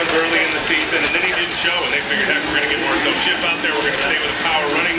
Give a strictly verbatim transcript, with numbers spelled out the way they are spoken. runs early in the season, and then he didn't show, and they figured, heck, we're going to get more. So Schiff out there, we're going to stay with the power running.